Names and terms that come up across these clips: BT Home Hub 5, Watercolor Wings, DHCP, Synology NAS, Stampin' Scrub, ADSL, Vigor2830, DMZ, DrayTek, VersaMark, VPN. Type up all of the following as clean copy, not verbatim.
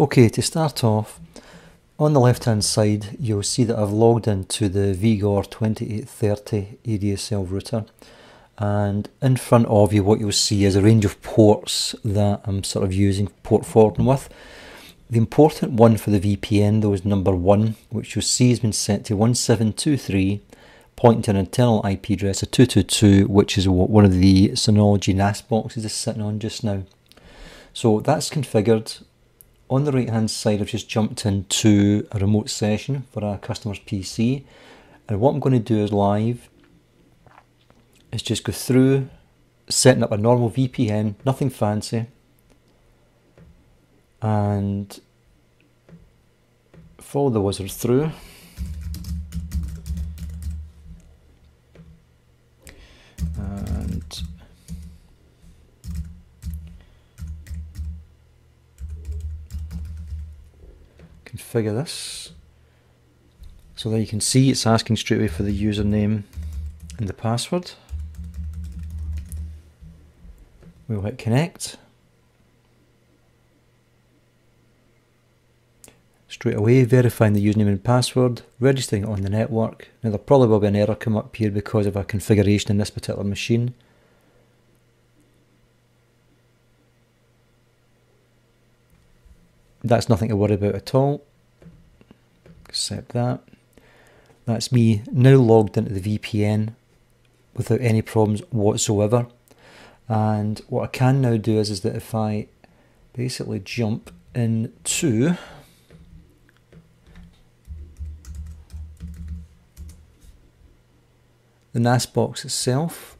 Okay, to start off, on the left hand side you'll see that I've logged into the Vigor2830 ADSL router, and in front of you what you'll see is a range of ports that I'm sort of using port forwarding with. The important one for the VPN though is number 1, which you'll see has been set to 1723, pointing to an internal IP address of 222, which is what one of the Synology NAS boxes is sitting on just now. So that's configured. On the right hand side I've just jumped into a remote session for our customer's PC, and what I'm going to do is live is just go through setting up a normal VPN, nothing fancy, and follow the wizard through. And configure this. So there you can see it's asking straight away for the username and the password. We'll hit connect. Straight away verifying the username and password, registering it on the network. Now there probably will be an error come up here because of our configuration in this particular machine. That's nothing to worry about at all. Accept that. That's me now logged into the VPN without any problems whatsoever. And what I can now do is that if I basically jump into the NAS box itself,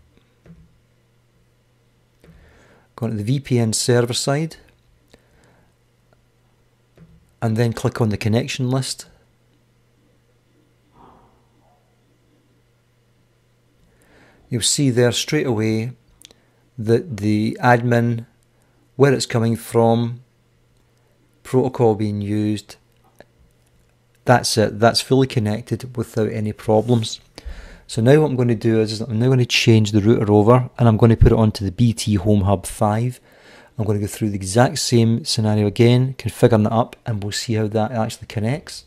go to the VPN server side, and then click on the connection list. You'll see there straight away that the admin, where it's coming from, protocol being used, that's it, that's fully connected without any problems. So now what I'm going to do is I'm now going to change the router over, and I'm going to put it onto the BT Home Hub 5. I'm going to go through the exact same scenario again, configuring that up, and we'll see how that actually connects.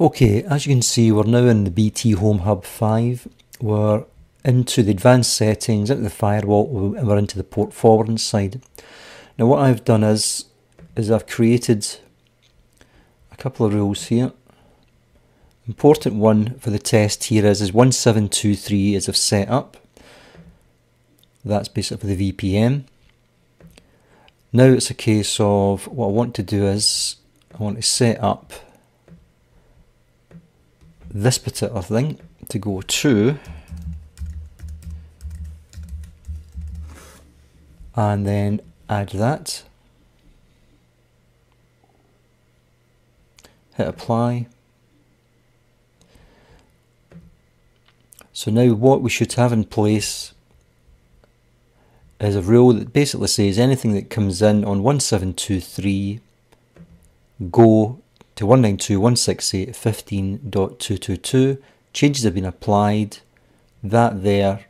Okay, as you can see, we're now in the BT Home Hub 5. We're into the advanced settings, into the firewall, and we're into the port forwarding side. Now what I've done is I've created a couple of rules here. Important one for the test here is 1723 as I've set up. That's basically the VPN. Now it's a case of what I want to do is I want to set up this particular thing to go to, and then add that. Hit apply. So now what we should have in place is a rule that basically says anything that comes in on 1723 go to 192.168.15.222, changes have been applied, that there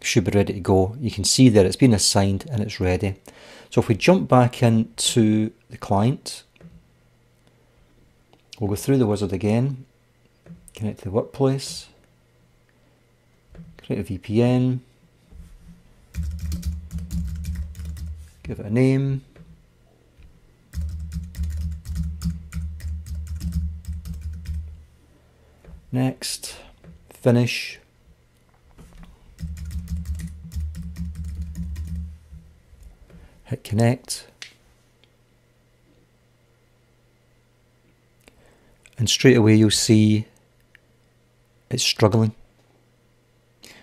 should be ready to go. You can see there it's been assigned and it's ready. So if we jump back into the client, we'll go through the wizard again, connect to the workplace, create a VPN, give it a name, next, finish, hit connect, and straight away you'll see it's struggling.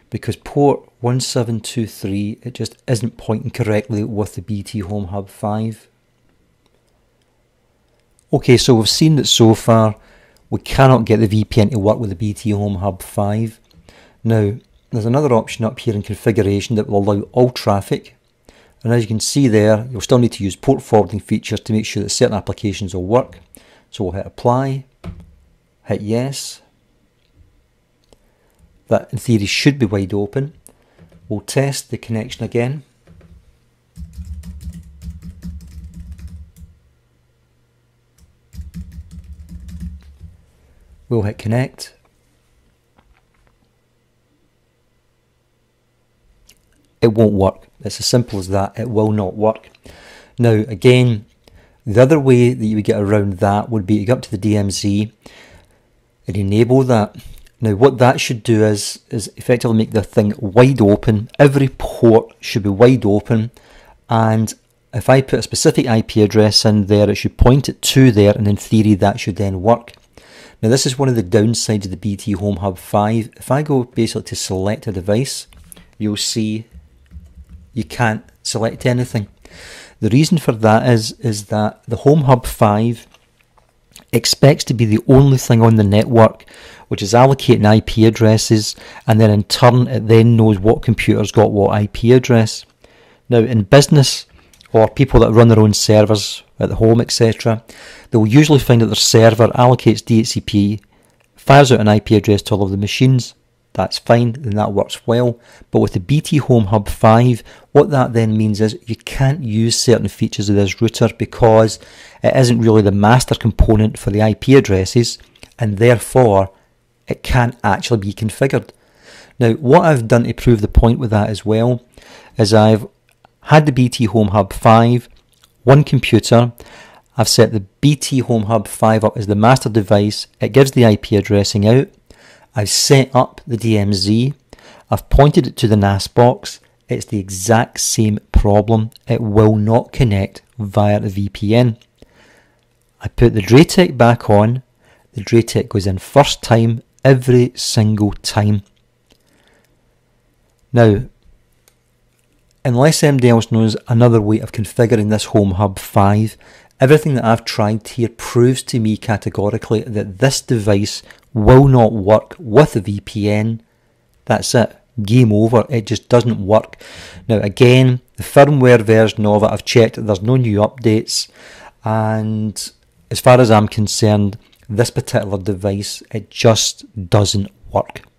Because port 1723, it just isn't pointing correctly with the BT Home Hub 5. Okay, so we've seen that so far we cannot get the VPN to work with the BT Home Hub 5. Now, there's another option up here in configuration that will allow all traffic. And as you can see there, you'll still need to use port forwarding features to make sure that certain applications will work. So we'll hit apply, hit yes. that in theory should be wide open. We'll test the connection again. We'll hit connect. It won't work. It's as simple as that. It will not work. Now again, the other way that you would get around that would be to go up to the DMZ and enable that. Now what that should do is effectively make the thing wide open. Every port should be wide open, and if I put a specific IP address in there, it should point it to there, and in theory that should then work. Now this is one of the downsides of the BT Home Hub 5. If I go basically to select a device, you'll see you can't select anything. The reason for that is that the Home Hub 5 expects to be the only thing on the network which is allocating IP addresses, and then in turn it then knows what computer's got what IP address. Now in business or people that run their own servers at the home, etc., they'll usually find that their server allocates DHCP, fires out an IP address to all of the machines. That's fine, then that works well. But with the BT Home Hub 5, what that then means is you can't use certain features of this router because it isn't really the master component for the IP addresses, and therefore it can't actually be configured. Now, what I've done to prove the point with that as well is I've had the BT Home Hub 5, one computer. I've set the BT Home Hub 5 up as the master device. It gives the IP addressing out. I've set up the DMZ, I've pointed it to the NAS box, it's the exact same problem, it will not connect via the VPN. I put the DrayTek back on, the DrayTek goes in first time, every single time. Now, unless anybody else knows another way of configuring this Home Hub 5, everything that I've tried here proves to me categorically that this device will not work with a VPN. That's it. Game over. It just doesn't work. Now again, the firmware version of it, I've checked that there's no new updates, and as far as I'm concerned, this particular device, it just doesn't work.